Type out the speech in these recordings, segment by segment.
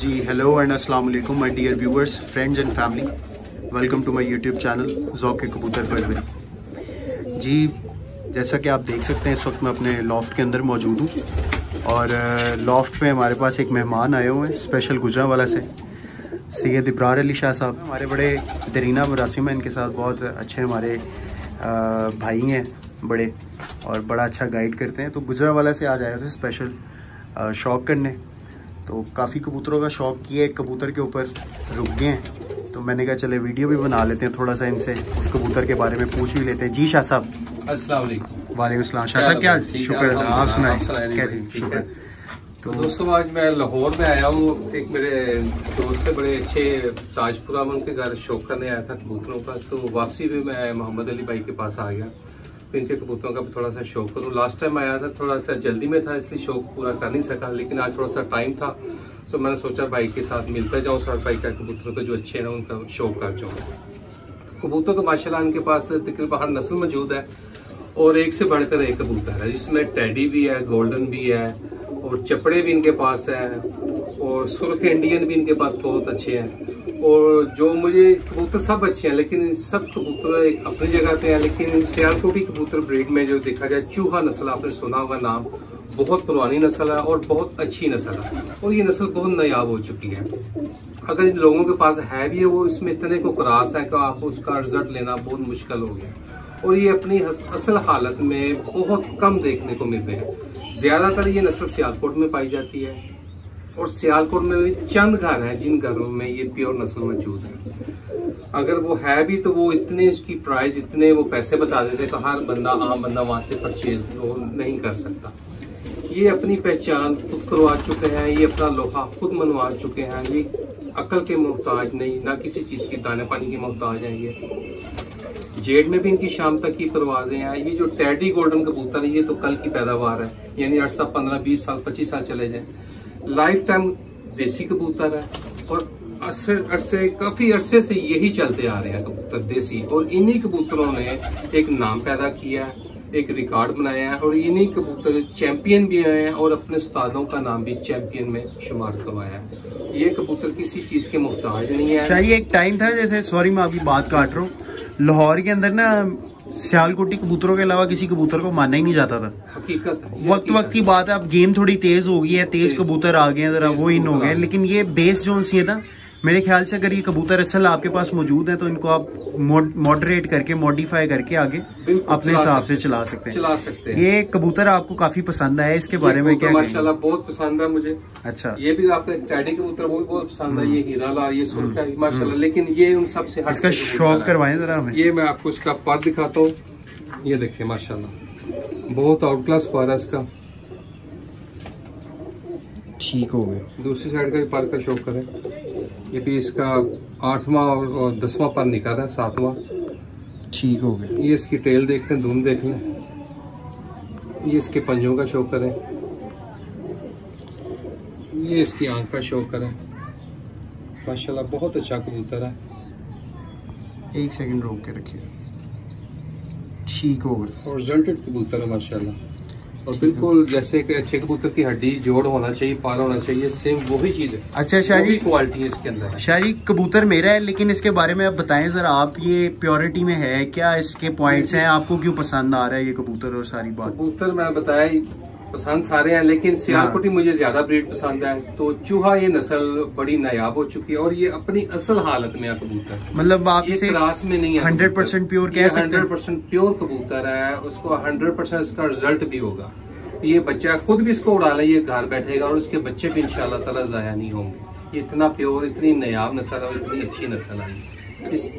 Ji hello and अस्सलाम वालेकुम my dear viewers, friends and family, welcome to my YouTube channel ज़ौक़ कबूतर परवरी। जी जैसा कि आप देख सकते हैं इस वक्त मैं अपने लॉफ्ट के अंदर मौजूद हूँ और लॉफ्ट में हमारे पास एक मेहमान आए हुए हैं स्पेशल गुजरांवाला से, सैयद इब्रार अली शाह साहब। हमारे बड़े दरीना मरासिम हैं, इनके साथ बहुत अच्छे हमारे भाई हैं बड़े और बड़ा अच्छा गाइड करते हैं। तो गुजरांवाला से आज आए थे स्पेशल शौक करने, तो काफ़ी कबूतरों का शौक़ किया, एक कबूतर के ऊपर रुक गए हैं तो मैंने कहा चले वीडियो भी बना लेते हैं, थोड़ा सा इनसे उस कबूतर के बारे में पूछ भी लेते हैं। जी शाह साहब अस्सलाम वालेकुम। वालेकुम अस्सलाम शाह साहब, क्या शुक्र, आप सुनाएं कैसे? शुक्र। तो दोस्तों आज मैं लाहौर में आया हूँ, एक मेरे दोस्त के बड़े अच्छे ताजपुरा में उनके घर शौक करने आया था कबूतरों का, तो वापसी में मैं मोहम्मद अली भाई के पास आ गया, इनके कबूतरों का भी थोड़ा सा शौक करूँ। लास्ट टाइम आया था थोड़ा सा जल्दी में था इसलिए शौक पूरा कर नहीं सका, लेकिन आज थोड़ा सा टाइम था तो मैंने सोचा भाई के साथ मिलता जाऊँ, साथ भाई का कबूतरों का जो अच्छे हैं उनका शौक कर जाऊँ। कबूतरों का माशाल्लाह इनके पास तकरीबन हर नस्ल मौजूद है और एक से बढ़कर एक कबूतर है, जिसमें टैडी भी है, गोल्डन भी है और चपड़े भी इनके पास है और सुर्ख इंडियन भी इनके पास बहुत अच्छे हैं। और जो मुझे कबूतर सब अच्छे हैं, लेकिन सब कबूतर एक अपनी जगह पे हैं, लेकिन सियालकोटी कबूतर ब्रीड में जो देखा जाए चूहा नस्ल, आपने सुना होगा नाम, बहुत पुरानी नस्ल है और बहुत अच्छी नस्ल है और ये नस्ल बहुत नायाब हो चुकी है। अगर इन लोगों के पास है भी है वो इसमें इतने को क्रास है कि आप उसका रिजल्ट लेना बहुत मुश्किल हो गया और ये अपनी असल हालत में बहुत कम देखने को मिल रहे हैं। ज़्यादातर ये नस्ल सियालकोट में पाई जाती है और सियालकोट में भी चंद घर हैं जिन घरों में ये प्योर नस्ल मौजूद है। अगर वो है भी तो वो इतने उसकी प्राइस, इतने वो पैसे बता देते कि हर बंदा आम बंदा वहाँ से परचेज नहीं कर सकता। ये अपनी पहचान खुद करवा चुके हैं, ये अपना लोहा खुद मनवा चुके हैं, ये अकल के मोहताज नहीं, ना किसी चीज़ के दाने पानी के मोहताज हैं। ये जेड में भी इनकी शाम तक की परवाजें हैं। ये जो टैडी गोल्डन कबूतर है ये तो कल की पैदावार है, यानी 8 साल 15 20 साल 25 साल चले जाए, लाइफ टाइम देसी कबूतर है और काफ़ी अरसे से यही चलते आ रहे हैं कबूतर देसी, और इन्हीं कबूतरों ने एक नाम पैदा किया है, एक रिकॉर्ड बनाया है और इन्हीं कबूतर चैंपियन भी आए हैं और अपने उस्तादों का नाम भी चैंपियन में शुमार करवाया है। ये कबूतर किसी चीज़ के मुहताज नहीं है। शायद एक टाइम था, जैसे सॉरी मैं आपकी बात काट रहा हूँ, लाहौर के अंदर ना सियालकोटी कबूतरों के अलावा किसी कबूतर को माना ही नहीं जाता था। हकीकत वक्त की बात है, अब गेम थोड़ी तेज हो गई है, तेज कबूतर आ गए हैं, जरा वो इन हो गए, लेकिन ये बेस जोन सी है ना, मेरे ख्याल से अगर ये कबूतर असल आपके पास मौजूद है तो इनको आप मॉडरेट करके मॉडिफाई करके आगे अपने हिसाब से चला सकते हैं। ये कबूतर आपको काफी पसंद आया, इसके बारे में क्या? माशाल्लाह बहुत पसंद है मुझे। अच्छा, ये भी आपका टैडी कबूतर वो भी बहुत पसंद है, ये हीरा लाल, ये सुर्ख है माशाल्लाह, लेकिन ये उन सबसे इसका शौक करवाएं जरा हमें। ये मैं आपको इसका पर दिखाता हूँ, ये देखिए माशाल्लाह बहुत आउट क्लास पर है इसका, ठीक हो गया। दूसरी साइड का भी पर का शौक करें, ये भी इसका 8वां और 10वां पर निकाला, 7वां ठीक हो गया। ये इसकी टेल देख लें, धूम देख लें, ये इसके पंजों का शौक करें, ये इसकी आंख का शौक करें। माशाल्लाह बहुत अच्छा कबूतर है। 1 सेकंड रोक के रखिए, ठीक हो गया। और रिजल्टेड कबूतर है माशाल्लाह, और बिल्कुल जैसे कि अच्छे कबूतर की हड्डी जोड़ होना चाहिए, पार होना चाहिए, सेम वही चीज़ है। अच्छा शायरी क्वालिटी है इसके अंदर। शायरी कबूतर मेरा है, लेकिन इसके बारे में आप बताएं जरा, आप ये प्योरिटी में है क्या, इसके पॉइंट्स हैं, आपको क्यों पसंद आ रहा है ये कबूतर और सारी बात? कबूतर मैं बताया पसंद सारे हैं, लेकिन सियालकोटी मुझे ज्यादा ब्रीड पसंद है, तो चूहा ये नस्ल बड़ी नायाब हो चुकी है और ये अपनी असल हालत में कबूतर, मतलब आप इसे क्लास में नहीं है, 100% प्योर कह सकते हैं। 100% प्योर कबूतर है, उसको 100% इसका रिजल्ट भी होगा। ये बच्चा खुद भी इसको उड़ा ले, ये घर बैठेगा और उसके बच्चे भी इंशाल्लाह ताला जाया नहीं होंगे। ये इतना प्योर, इतनी नायाब नस्ल है, इतनी अच्छी नस्ल है,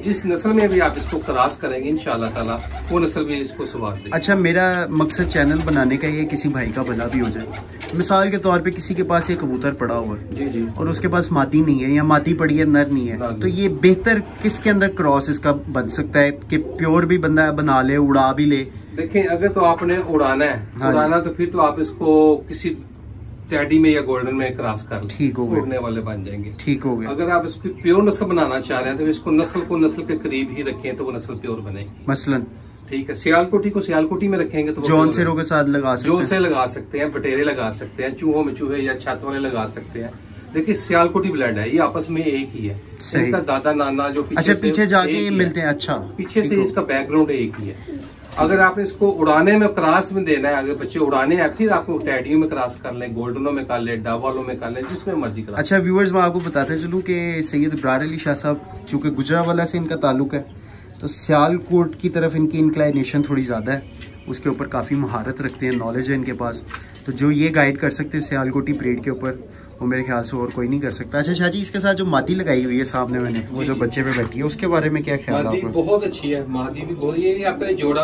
जिस नस्ल में भी आप इसको क्रॉस करेंगे इंशाल्लाह ताला वो नस्ल में इसको सुवार देंगे। अच्छा, मेरा मकसद चैनल बनाने का ये किसी भाई का भला भी हो जाए। मिसाल के तौर पे किसी के पास ये कबूतर पड़ा हुआ है जी। और उसके पास मादी नहीं है, या मादी पड़ी है नर नहीं है, तो ये बेहतर किसके अंदर क्रॉस इसका बन सकता है कि प्योर भी बंदा बना ले, उड़ा भी ले? देखें अगर तो आपने उड़ाना है उड़ाना, तो फिर तो आप इसको किसी टैडी में या गोल्डन में क्रॉस कर लें, ठीक हो गया, उड़ने वाले बन जाएंगे, ठीक हो गया। अगर आप इसकी प्योर नस्ल बनाना चाह रहे हैं तो इसको नस्ल को नस्ल के करीब ही रखें तो वो नस्ल प्योर बनेगी। मसलन ठीक है, सियालकोटी को सियालकोटी में रखेंगे तो जॉन सेरों के साथ लगा सकते हैं, बटेरे लगा सकते हैं, चूहों में चूहे या छात वाले लगा सकते हैं, देखिए सियालकोटी ब्लड है, ये आपस में एक ही है, इनका दादा नाना जो पीछे पीछे जाके मिलते हैं, अच्छा पीछे से इसका बैकग्राउंड एक ही है। अगर आपने इसको उड़ाने में क्रॉस में देना है, अगर बच्चे उड़ाने हैं फिर आपको टैडियो में क्रॉस कर लें, गोल्डनों में कर लें, डावालों में कर लें, जिसमें मर्जी कर। अच्छा व्यूअर्स मैं आपको बताते चलूँ कि सैयद इब्रार अली शाह साहब चूँकि गुजरावाला से इनका ताल्लुक है तो सियालकोट की तरफ इनकी इंक्लाइनेशन थोड़ी ज़्यादा है, उसके ऊपर काफ़ी महारत रखते हैं, नॉलेज है इनके पास, तो जो ये गाइड कर सकते हैं सियालकोटी परेड के ऊपर वो मेरे ख्याल से और कोई नहीं कर सकता। अच्छा शाह जी इसके साथ जो मादी लगाई हुई है सामने मैंने, वो जो बच्चे पे बैठी है उसके बारे में क्या ख्याल है? बहुत अच्छी है मादी भी, बहुत ये आपका जोड़ा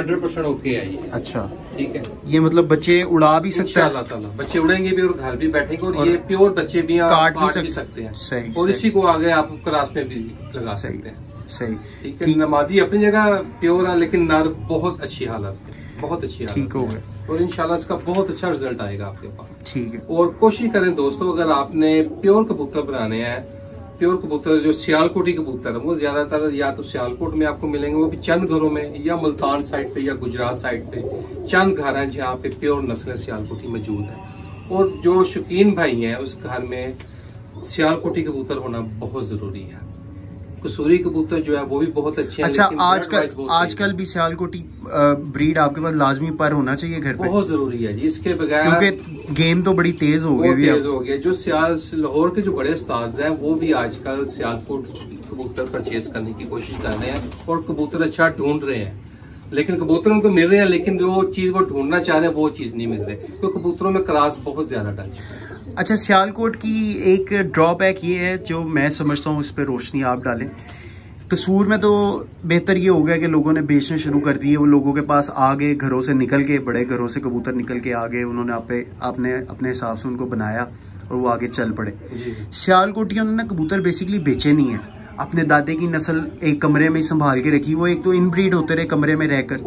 100% ओके है ये। अच्छा ठीक है, ये मतलब बच्चे उड़ा भी सकते हैं, अल्लाह ताला बच्चे उड़ेंगे भी और घर भी बैठेंगे और ये प्योर बच्चे भी काट भी सकते हैं। सही, और इसी को आगे आप क्लास में भी लगा सकते हैं। सही ठीक है, नमादी अपनी जगह प्योर है लेकिन नर बहुत अच्छी हालत, बहुत अच्छी हालत, ठीक हो गए और इंशाल्लाह इसका बहुत अच्छा रिजल्ट आएगा आपके पास। ठीक है, और कोशिश करें दोस्तों अगर आपने प्योर कबूतर बनाने हैं, प्योर कबूतर जो सियालकोटी कबूतर है वो ज्यादातर या तो सियालकोट में आपको मिलेंगे, वो भी चंद घरों में, या मुल्तान साइड पे या गुजरात साइड पे चंद घर हैं जहाँ पे प्योर नस्लें सियालकोटी मौजूद है। और जो शौकीन भाई हैं उस घर में सियालकोटी कबूतर होना बहुत जरूरी है। कसूरी कबूतर जो है वो भी बहुत अच्छे हैं। अच्छा आजकल भी सियालकोटी ब्रीड आपके पास लाजमी पर होना चाहिए घर पे, बहुत जरूरी है जी, इसके बगैर क्योंकि गेम तो बड़ी तेज हो गई, तेज हो गया। जो सियाल लाहौर के जो बड़े उस्ताद हैं वो भी आजकल सियालकोट कबूतर परचेज करने की कोशिश कर रहे हैं और कबूतर अच्छा ढूंढ रहे हैं, लेकिन कबूतर उनको मिल रहे हैं लेकिन जो चीज वो ढूंढना चाह रहे हैं वो चीज नहीं मिल रही, तो कबूतरों में क्रास बहुत ज्यादा टच है। अच्छा सियालकोट की एक ड्रॉबैक ये है जो मैं समझता हूँ, इस पर रोशनी आप डालें, कसूर में तो बेहतर ये हो गया कि लोगों ने बेचना शुरू कर दिए, वो लोगों के पास आ गए, घरों से निकल के, बड़े घरों से कबूतर निकल के आ गए, उन्होंने आपने अपने हिसाब से उनको बनाया और वो आगे चल पड़े। सियालकोटियों ने ना कबूतर बेसिकली बेचे नहीं है, अपने दादे की नस्ल एक कमरे में संभाल के रखी, वो एक तो इनब्रीड होते रहे कमरे में रहकर,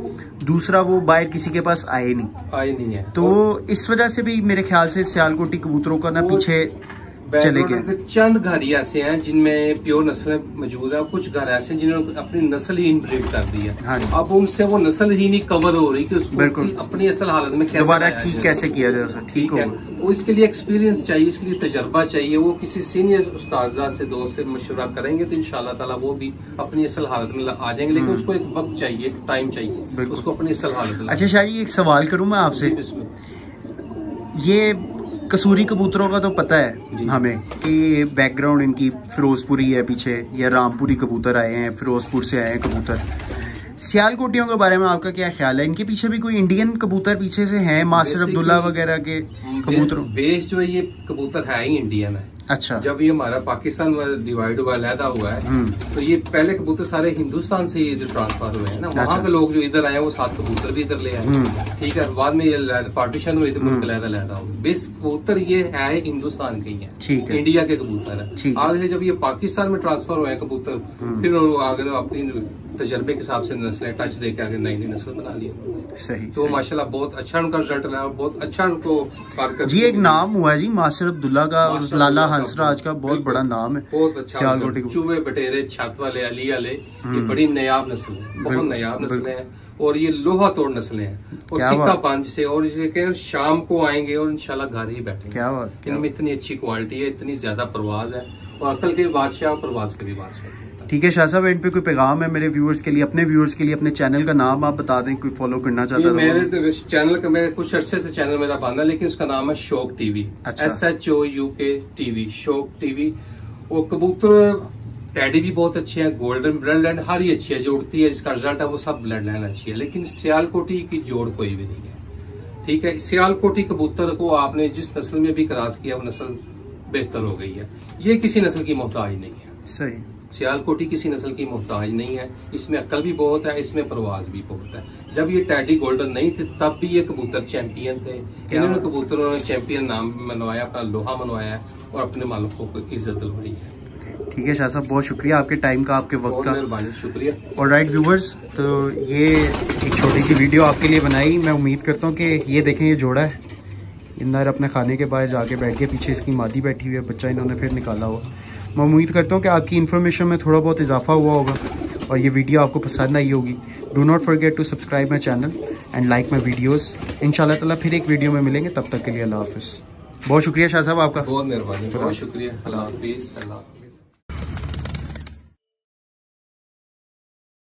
दूसरा वो बाहर किसी के पास आए नहीं है, तो इस वजह से भी मेरे ख्याल से सियालकोटी कबूतरों का ना पीछे चले गए। चंद घर ऐसे हैं जिनमें प्योर नस्लें मौजूद है, कुछ घर ऐसे हैं जिन्होंने अपनी नस्ल ही इनब्रीड कर दी है, अब उनसे वो नस्ल ही नहीं कवर हो रही कि उसको अपनी असल हालत में दोबारा ठीक कैसे किया जाए। ठीक है, वो इसके लिए एक्सपीरियंस चाहिए, इसके लिए तजर्बा चाहिए, वो किसी सीनियर उस्ताद से दोस्त से मशवरा करेंगे तो इंशाल्लाह ताला वो भी अपनी असल हालत में आ जाएंगे, लेकिन उसको एक वक्त चाहिए, टाइम चाहिए उसको अपनी असल हालत में। अच्छा शाह जी एक सवाल करूँ मैं आपसे, ये कसूरी कबूतरों का तो पता है हमें कि बैकग्राउंड इनकी फिरोजपुरी है पीछे, या रामपुरी कबूतर आए हैं, फिरोजपुर से आए हैं कबूतर, सियालकोटियों के बारे में आपका क्या ख्याल है? इनके पीछे भी कोई इंडियन कबूतर पीछे से हैं, मास्टर अब्दुल्ला वगैरह के कबूतरों? बेस जो है ये कबूतर है ही इंडियन है। अच्छा, जब ये हमारा पाकिस्तान डिवाइड हुआ, अलहदा हुआ है, तो ये पहले कबूतर सारे हिंदुस्तान से इधर ट्रांसफर हुए हैं ना, वहाँ के लोग जो इधर आए वो 7 कबूतर भी इधर ले आए, ठीक है, बाद में ये पार्टीशन हुई, अलहदा हो गए। बेस कबूतर ये है हिंदुस्तान के ही है, ठीक है, इंडिया के कबूतर है। आगे जब ये पाकिस्तान में ट्रांसफर हुए कबूतर, फिर आगे अपनी तजर्बे के हिसाब से नस्लें टच देकर आगे नई नस्ल बना ली। सही, तो माशाल्लाह बहुत अच्छा उनका रिजल्ट रहा और बहुत अच्छा उनको कारगर जी एक नाम हुआ जी मास्टर अब्दुल्ला का, लाला हसरात का बहुत बड़ा नाम है, बहुत अच्छा सियालकोटी के चूहे बटेरे छात वाले अली वाले, ये बड़ी नयाब नस्ल है, बहुत नयाब नस्लें हैं और ये लोहा तोड़ नस्लें हैं और सिक्का पंच से, और ये शाम को आएंगे और इंशाल्लाह घर ही बैठेंगे, इनमें इतनी अच्छी क्वालिटी है, इतनी ज्यादा परवाज है और अकल के बादशाह और परवाज के भी बादशाह। ठीक है शाह साहब, एंड पे कोई पैगाम है मेरे व्यूअर्स के लिए, अपने व्यूअर्स के लिए? अपने चैनल का नाम आप बता दें, कोई फॉलो करना चाहता है? मेरे चैनल का, मैं कुछ अरसे से चैनल मेरा बंद है लेकिन उसका नाम है शौक TV, SHOUK TV, Shouk TV. और कबूतर टैडी भी बहुत अच्छे हैं, गोल्डन ब्लड लाइन हर ही अच्छी है जो उड़ती है, जिसका रिजल्ट है वो सब ब्लड लाइन अच्छी है, लेकिन सियालकोटी की जोड़ कोई भी नहीं है। ठीक है, सियालकोटी कबूतर को आपने जिस नस्ल में भी क्रॉस किया वो नस्ल बेहतर हो गई है, ये किसी नस्ल की मोहताज नहीं है। सही, सियालकोटी किसी नस्ल की मोहताज नहीं है, इसमें अक्ल भी बहुत है, इसमें परवाज भी बहुत है। जब ये टैडी गोल्डन नहीं थे तब भी ये कबूतर चैंपियन थे, इन्होंने कबूतरों ने चैंपियन नाम मनवाया, अपना लोहा मनवाया और अपने मालिकों को इज्जत दिलवाई है। ठीक है शाह साहब, बहुत शुक्रिया आपके टाइम का, आपके वक्त का, शुक्रिया। ऑलराइट व्यूवर्स, तो ये एक छोटी सी वीडियो आपके लिए बनाई, मैं उम्मीद करता हूँ कि ये देखें ये जोड़ा है, नर अपने खाने के बाहर जाके बैठ के, पीछे इसकी मादी बैठी हुई है, बच्चा इन्होंने फिर निकाला हुआ। मैं उम्मीद करता हूँ कि आपकी इन्फॉर्मेशन में थोड़ा बहुत इजाफा हुआ होगा और ये वीडियो आपको पसंद आई होगी। Do not forget to subscribe my channel and like my videos. इंशाल्लाह ताला फिर एक वीडियो में मिलेंगे, तब तक के लिए अल्लाह हाफ़िज़। बहुत शुक्रिया शाह साहब आपका, बहुत मेहरबानी, बहुत शुक्रिया।